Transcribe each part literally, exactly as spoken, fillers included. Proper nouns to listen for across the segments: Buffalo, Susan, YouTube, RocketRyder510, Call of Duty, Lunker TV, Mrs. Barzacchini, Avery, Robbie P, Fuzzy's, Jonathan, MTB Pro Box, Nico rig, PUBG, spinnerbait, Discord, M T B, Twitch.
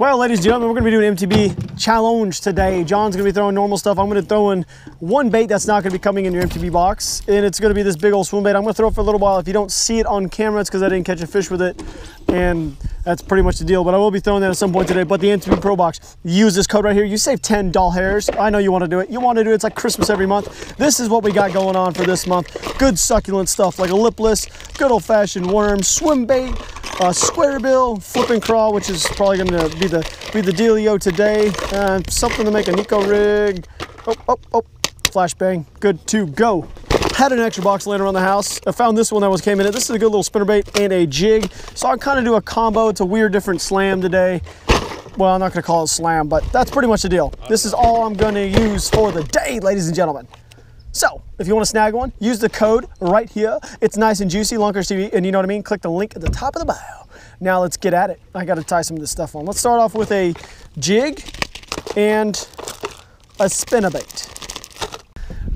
Well, ladies and gentlemen, we're going to be doing M T B challenge today. John's going to be throwing normal stuff. I'm going to throw in one bait that's not going to be coming in your M T B box, and it's going to be this big old swim bait. I'm going to throw it for a little while. If you don't see it on camera, it's because I didn't catch a fish with it, and that's pretty much the deal. But I will be throwing that at some point today. But the M T B Pro Box, use this code right here. You save ten doll hairs. I know you want to do it. You want to do it. It's like Christmas every month. This is what we got going on for this month. Good succulent stuff like a lipless, good old-fashioned worm, swim bait, Uh, square bill, flip and crawl, which is probably going to be the be the dealio today. Uh, something to make a Nico rig. Oh, oh, oh, flashbang. Good to go. Had an extra box laying around the house. I found this one that was came in it. This is a good little spinnerbait and a jig. So I kind of do a combo. It's a weird different slam today. Well, I'm not going to call it slam, but that's pretty much the deal. This is all I'm going to use for the day, ladies and gentlemen. So, if you want to snag one, use the code right here. It's nice and juicy, Lunker T V, and you know what I mean? Click the link at the top of the bio. Now let's get at it. I got to tie some of this stuff on. Let's start off with a jig and a spinnerbait.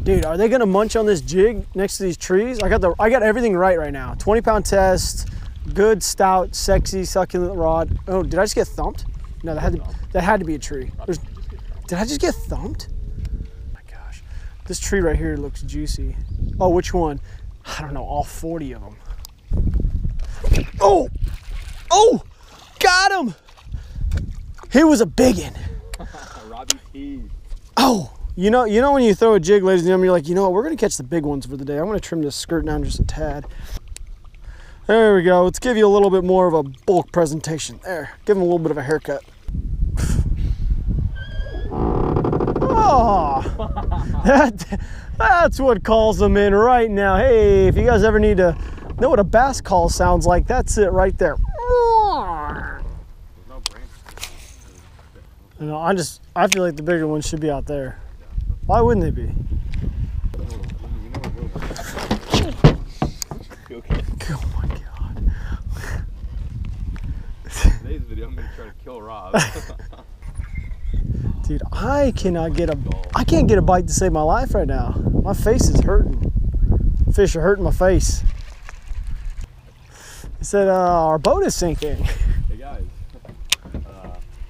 Dude, are they going to munch on this jig next to these trees? I got the I got everything right right now. twenty pound test, good, stout, sexy, succulent rod. Oh, did I just get thumped? No, that had to, that had to be a tree. There's, did I just get thumped? This tree right here looks juicy. Oh, which one? I don't know, all forty of them. Oh, oh, got him. He was a biggin. Robbie P. Oh, you know, you know when you throw a jig, ladies and gentlemen, you're like, you know what, we're gonna catch the big ones for the day. I'm gonna trim this skirt down just a tad. There we go, let's give you a little bit more of a bulk presentation. There, give him a little bit of a haircut. Oh, that, that's what calls them in right now. Hey, if you guys ever need to know what a bass call sounds like, that's it right there. You know, I just, I feel like the bigger ones should be out there. Why wouldn't they be? Oh my God. Today's video, I'm going to try to kill Rob. Dude, I cannot get a, I can't get a bite to save my life right now. My face is hurting. Fish are hurting my face. He said, uh, our boat is sinking. Hey guys. Uh,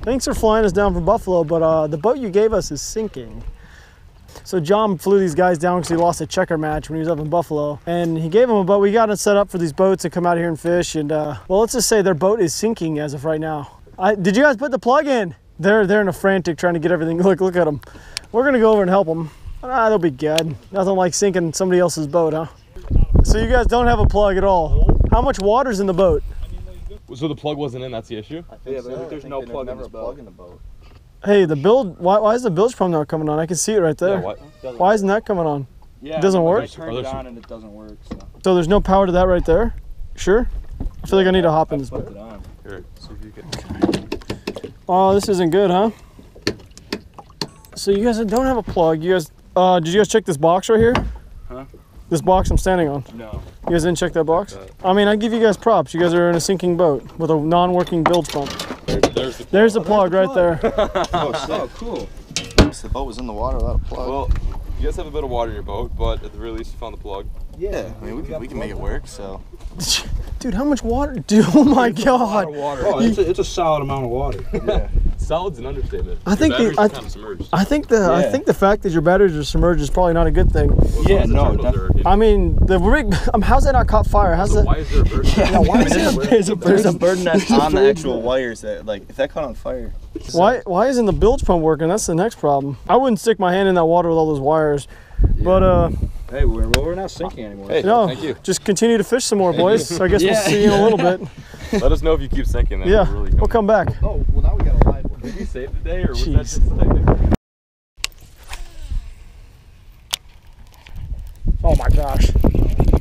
Thanks for flying us down from Buffalo, but uh, the boat you gave us is sinking. So John flew these guys down because he lost a checker match when he was up in Buffalo. And he gave them a boat. We got it set up for these boats to come out here and fish. And uh, well, let's just say their boat is sinking as of right now. I, did you guys put the plug in? They're, they're in a frantic trying to get everything. Look, look at them. We're going to go over and help them. Ah, they'll be good. Nothing like sinking somebody else's boat, huh? So you guys don't have a plug at all. How much water's in the boat? So the plug wasn't in, that's the issue? I think yeah, so. but I there's think no plug in, plug in the boat. Hey, the bilge, why, why is the bilge pump not coming on? I can see it right there. Yeah, what? Why isn't that coming on? Yeah, it doesn't work? I turned it on and it doesn't work. So, so there's no power to that right there? Sure? I feel like I need to hop in this boat. Here, see if you can... Okay. Oh, this isn't good, huh? So you guys don't have a plug. You guys, uh, did you guys check this box right here? Huh? This box I'm standing on. No. You guys didn't check that box? That. I mean, I give you guys props. You guys are in a sinking boat with a non-working bilge pump. There, there's the plug, there's the plug oh, there's the right plug. there. Oh, so cool. The boat was in the water without a plug. Well, you guys have a bit of water in your boat, but at the very least you found the plug. Yeah, I mean, we, we can, we can make it work, so. Dude, how much water? Dude, oh my it's God. A water. Oh, it's, a, it's a solid amount of water. Yeah. Solid's an understatement. I think the, I, kind of I think the yeah. I think the fact that your batteries are submerged is probably not a good thing. Well, yeah, no. Are, I mean, the rig. Um, how's that not caught fire? How's so that? Why is there a burden? Yeah, why is there there's a burden? There's a burden that's on the actual wires that, like, if that caught on fire. So. Why why isn't the bilge pump working? That's the next problem. I wouldn't stick my hand in that water with all those wires, yeah. but uh. Hey, we're, well, we're not sinking anymore. Hey, no, thank you. Just continue to fish some more, thank boys. So I guess yeah. we'll see you in a little bit. Let us know if you keep sinking. Then yeah, really we'll come back. Oh, well, now we got a live one. Did we save the day, or was Jeez. that just like... Oh, my gosh.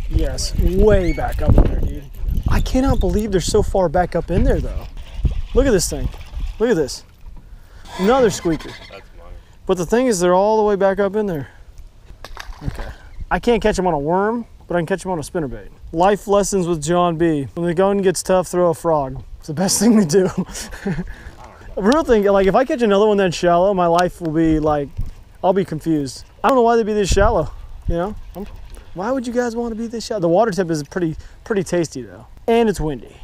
Yes, way back up in there, dude. I cannot believe they're so far back up in there, though. Look at this thing. Look at this. Another squeaker. That's mine. But the thing is, they're all the way back up in there. Okay. I can't catch them on a worm, but I can catch them on a spinnerbait. Life lessons with John B. When the going gets tough, throw a frog. It's the best thing to do. The real thing, like if I catch another one that's shallow, my life will be like, I'll be confused. I don't know why they'd be this shallow, you know? I'm, Why would you guys want to be this shallow? The water tip is pretty pretty tasty though. And it's windy.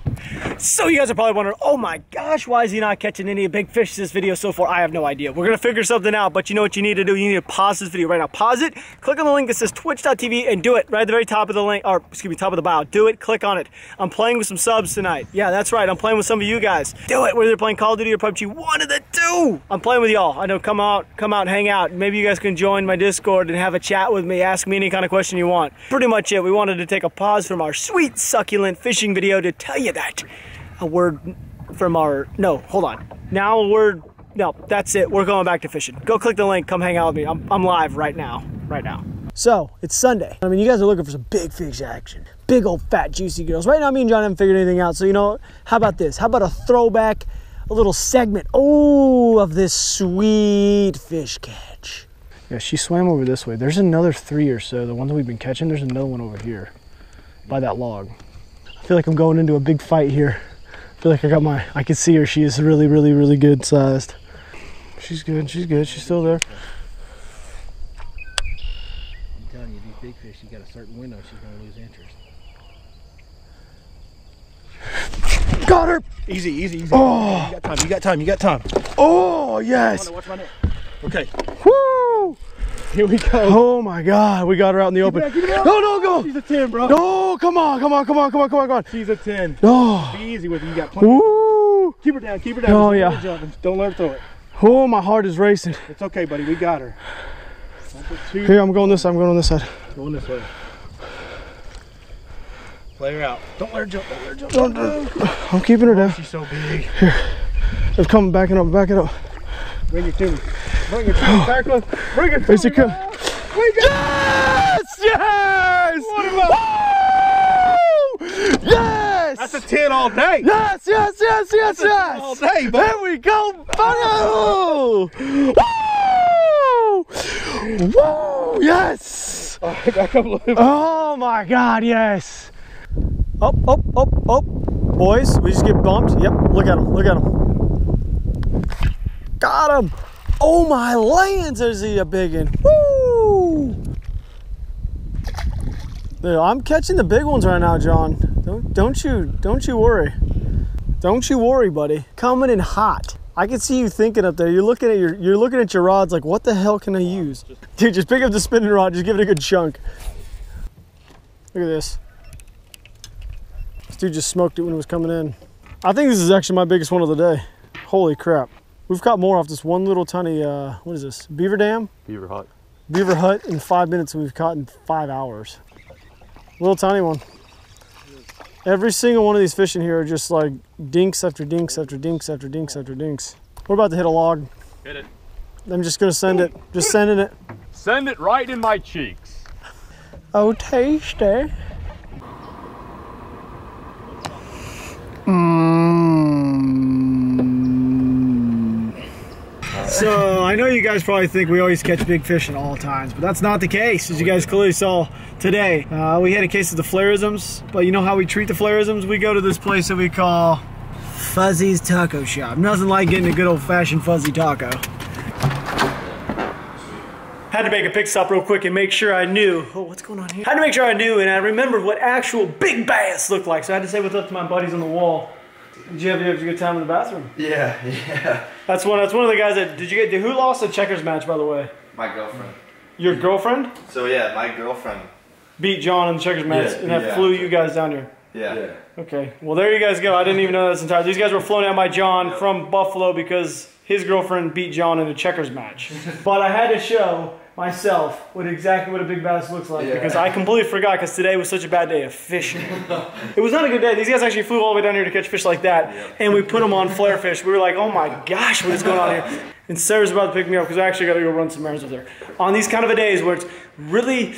So you guys are probably wondering, oh my gosh, why is he not catching any big fish this video so far? I have no idea. We're gonna figure something out, but you know what you need to do? You need to pause this video right now. Pause it, click on the link that says twitch dot T V and do it right at the very top of the link, or excuse me, top of the bio. Do it, click on it. I'm playing with some subs tonight. Yeah, that's right, I'm playing with some of you guys. Do it, whether you're playing Call of Duty or P U B G, one of the two. I'm playing with y'all. I know, come out, come out, hang out. Maybe you guys can join my Discord and have a chat with me, ask me any kind of question you want. Pretty much it, we wanted to take a pause from our sweet, succulent fishing video to tell you that a word from our no hold on now a word no that's it, we're going back to fishing. Go click the link, come hang out with me. I'm, I'm live right now right now so it's Sunday. I mean, you guys are looking for some big fish action, big old fat juicy girls. Right now me and John haven't figured anything out, so you know, how about this, how about a throwback, a little segment oh of this sweet fish catch. Yeah, she swam over this way. There's another three or so, the ones that we've been catching. There's another one over here by that log. I feel like I'm going into a big fight here. I feel like I got my, I can see her. She is really, really, really good sized. She's good, she's good, she's still there. I'm telling you, these big fish, you got a certain window, she's gonna lose interest. Got her! Easy, easy, easy. Oh. You got time, you got time, you got time. Oh, yes! Watch my neck. Okay. Woo! Here we go. Oh my God, we got her out in the open. Back, no, no, go. She's a ten, bro. No, come on, come on, come on, come on, come on, come on. She's a ten. Oh. Be easy with you. You got plenty. Woo. Keep her down, keep her down. Oh, yeah. Don't let her throw it. Oh, my heart is racing. It's okay, buddy. We got her. Here, I'm going this side. I'm going on this side. Going this way. Play her out. Don't let her jump. Don't let her jump. Don't, don't. I'm keeping her down. Oh, she's so big. Here. I'm coming, backing up, backing up. Bring it to me. Bring it to me, Kirkland. Bring it to me. Yes! Yes! Woo! Yes! That's a ten all day. Yes, yes, yes, yes, That's yes. All day, buddy. There we go, Buffalo! Woo! Woo! Yes! Oh my God, yes! Oh, oh, oh, oh! Boys, we just get bumped. Yep. Look at him. Look at him. Got him! Oh my lands, is he a big one? Woo! Dude, I'm catching the big ones right now, John. Don't don't you don't you worry. Don't you worry, buddy. Coming in hot. I can see you thinking up there. You're looking at your you're looking at your rods like, what the hell can I use? Dude, just pick up the spinning rod, just give it a good chunk. Look at this. This dude just smoked it when it was coming in. I think this is actually my biggest one of the day. Holy crap. We've caught more off this one little tiny, uh, what is this, beaver dam? Beaver hut. Beaver hut in five minutes and we've caught in five hours. Little tiny one. Every single one of these fish in here are just like dinks after dinks after dinks after dinks after dinks. We're about to hit a log. Hit it. I'm just gonna send it, just sending it. Send it right in my cheeks. Oh, tasty. So I know you guys probably think we always catch big fish at all times, but that's not the case, as you guys clearly saw today. Uh, we had a case of the flareisms, but you know how we treat the flareisms? We go to this place that we call Fuzzy's Taco Shop. Nothing like getting a good old-fashioned fuzzy taco. Had to make a pick stop real quick and make sure I knew. Oh, what's going on here? Had to make sure I knew, and I remembered what actual big bass looked like, so I had to say what's up to my buddies on the wall. Did you have, you have a good time in the bathroom? Yeah, yeah. That's one. That's one of the guys that did you get? Who lost the checkers match, by the way? My girlfriend. Your girlfriend? So yeah, my girlfriend beat John in the checkers match, yeah, and that yeah. flew you guys down here. Yeah. yeah. Okay. Well, there you guys go. I didn't even know that's entire. These guys were flown out by John from Buffalo because his girlfriend beat John in a checkers match. But I had to show myself what exactly what a big bass looks like, yeah. because I completely forgot because today was such a bad day of fishing. It was not a good day. These guys actually flew all the way down here to catch fish like that, yep. and we put them on flare fish. We were like, oh my gosh, what is going on here? And Sarah's about to pick me up because I actually got to go run some errands with her. On these kind of a days where it's really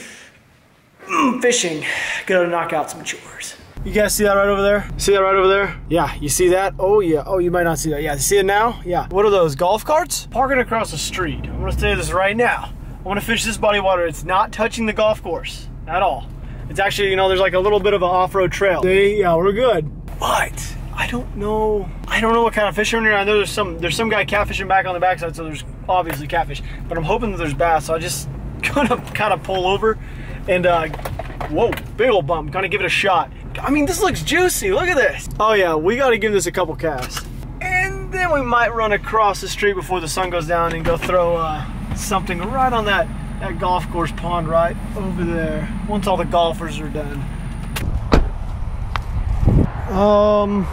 mm, fishing, gotta knock out some chores. You guys see that right over there? See that right over there? Yeah, you see that? Oh yeah, oh you might not see that. Yeah, see it now? Yeah. What are those, golf carts? Parking across the street. I'm gonna say this right now. I wanna fish this body of water. It's not touching the golf course at all. It's actually, you know, there's like a little bit of an off-road trail. They, yeah, we're good. But I don't know, I don't know what kind of fish are in here. I know there's some, there's some guy catfishing back on the backside, so there's obviously catfish, but I'm hoping that there's bass, so I just gonna kind of pull over and uh, Whoa, big old bump. Gonna give it a shot. I mean, this looks juicy. Look at this. Oh yeah, we gotta give this a couple casts. And then we might run across the street before the sun goes down and go throw uh, something right on that, that golf course pond right over there once all the golfers are done. Um,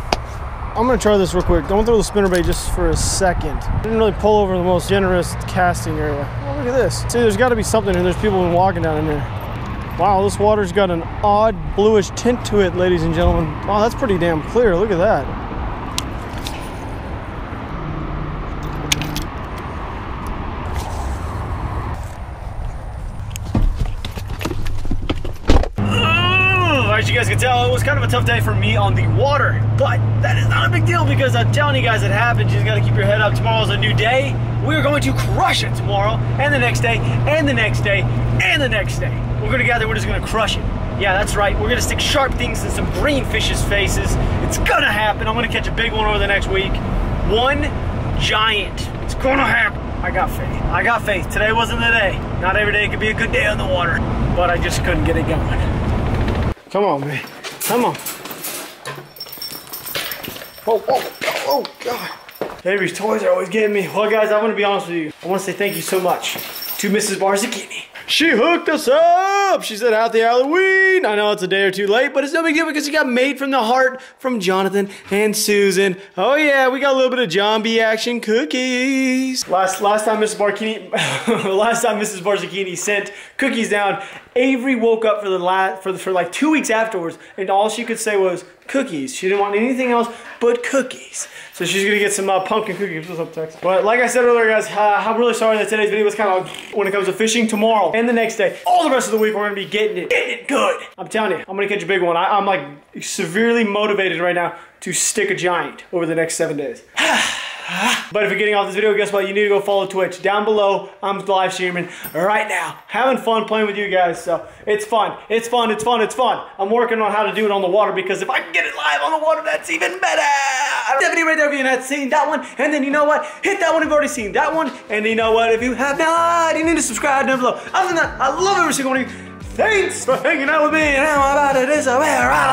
I'm gonna try this real quick. Don't throw the spinnerbait just for a second. I didn't really pull over the most generous casting area. Oh, look at this. See, there's gotta be something here. There's people been walking down in there. Wow, this water's got an odd bluish tint to it, ladies and gentlemen. Wow, that's pretty damn clear. Look at that. As you guys can tell, it was kind of a tough day for me on the water, but that is not a big deal because I'm telling you guys it happened. You just gotta keep your head up. Tomorrow's a new day. We're going to crush it tomorrow, and the next day, and the next day, and the next day. We're gonna gather, we're just gonna crush it. Yeah, that's right. We're gonna stick sharp things in some green fish's faces. It's gonna happen. I'm gonna catch a big one over the next week. One giant. It's gonna happen. I got faith. I got faith. Today wasn't the day. Not every day could be a good day on the water, but I just couldn't get it going. Come on, man. Come on. Whoa, whoa, oh, God. Avery's toys are always getting me. Well, guys, I'm going to be honest with you. I want to say thank you so much to Missus Barzacchini. She hooked us up. She said, happy Halloween. I know it's a day or two late, but it's no big deal because she got made from the heart from Jonathan and Susan. Oh, yeah, we got a little bit of zombie action cookies. Last, last time Missus Barzacchini, last time Missus Barzacchini sent cookies down, Avery woke up for the last, for, the, for like two weeks afterwards, and all she could say was cookies. She didn't want anything else but cookies. So she's gonna get some uh, pumpkin cookies. What's up, Tex? But like I said earlier, guys, uh, I'm really sorry that today's video was kind of when it comes to fishing. Tomorrow and the next day, all the rest of the week, we're gonna be getting it, getting it good. I'm telling you, I'm gonna catch a big one. I, I'm like severely motivated right now to stick a giant over the next seven days. But if you're getting off this video, guess what? You need to go follow Twitch. Down below, I'm live streaming right now. Having fun playing with you guys, so it's fun. It's fun, it's fun, it's fun. I'm working on how to do it on the water because if I can get it live on the water, that's even better. That video right there if you haven't seen that one, and then you know what? Hit that one if you've already seen that one, and you know what? If you have not, you need to subscribe down below. Other than that, I love every single one of you. Thanks for hanging out with me, and I'm about to disappear.